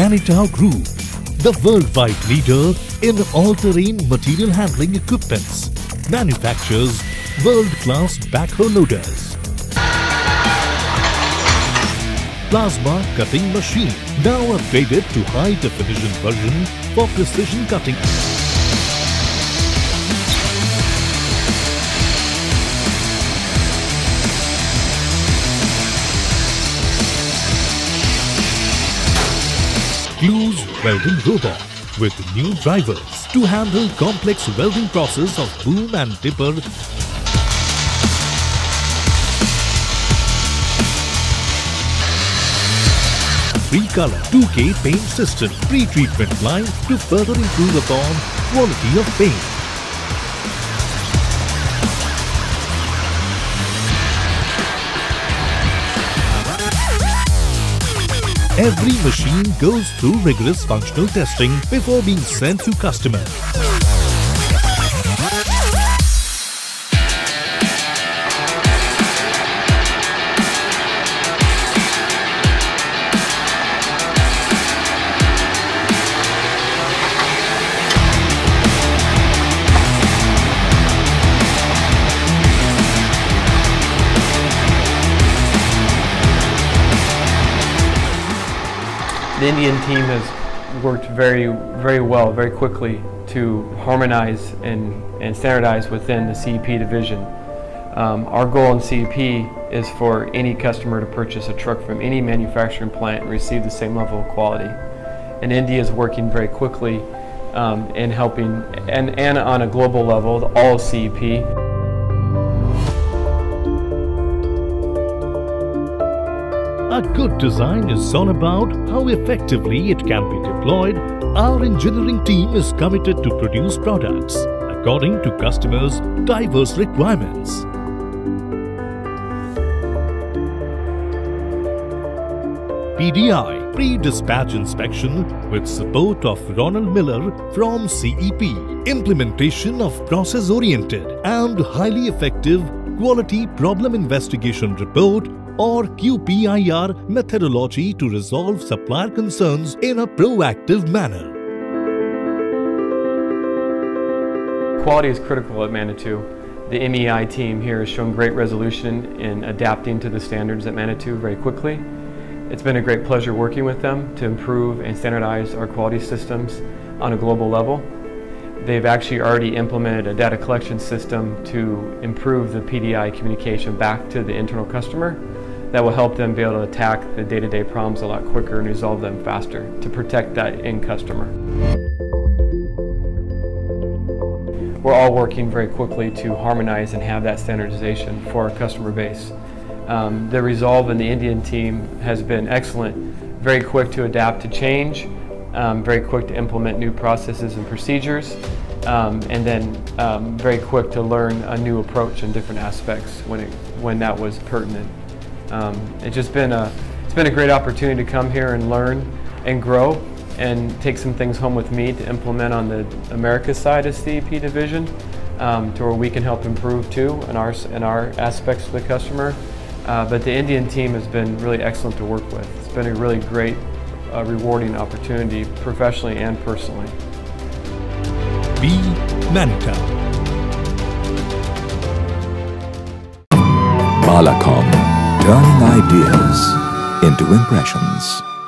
Manitou Group, the worldwide leader in all-terrain material handling equipments, manufactures world-class backhoe loaders, plasma cutting machine, now upgraded to high-definition version for precision cutting, Glues welding robot with new drivers to handle complex welding process of boom and tipper, three-color 2K paint system pre-treatment line to further improve upon quality of paint. Every machine goes through rigorous functional testing before being sent to customer. The Indian team has worked very well, very quickly to harmonize and standardize within the CEP division. Our goal in CEP is for any customer to purchase a truck from any manufacturing plant and receive the same level of quality. And India is working very quickly in helping, and on a global level, all of CEP. A good design is all about how effectively it can be deployed. Our engineering team is committed to produce products according to customers' diverse requirements. PDI, pre-dispatch inspection, with support of Ronald Miller from CEP. Implementation of process-oriented and highly effective Quality Problem Investigation Report or QPIR methodology to resolve supplier concerns in a proactive manner. Quality is critical at Manitou. The MEI team here has shown great resolution in adapting to the standards at Manitou very quickly. It's been a great pleasure working with them to improve and standardize our quality systems on a global level. They've actually already implemented a data collection system to improve the PDI communication back to the internal customer. That will help them be able to attack the day-to-day problems a lot quicker and resolve them faster to protect that end customer. We're all working very quickly to harmonize and have that standardization for our customer base. The resolve in the Indian team has been excellent, very quick to adapt to change, very quick to implement new processes and procedures, and then very quick to learn a new approach in different aspects when that was pertinent. It's just been a great opportunity to come here and learn and grow and take some things home with me to implement on the America side of CEP division, to where we can help improve too in our aspects of the customer. But the Indian team has been really excellent to work with. It's been a really great, rewarding opportunity professionally and personally. Be Manitou. Malacom, turning ideas into impressions.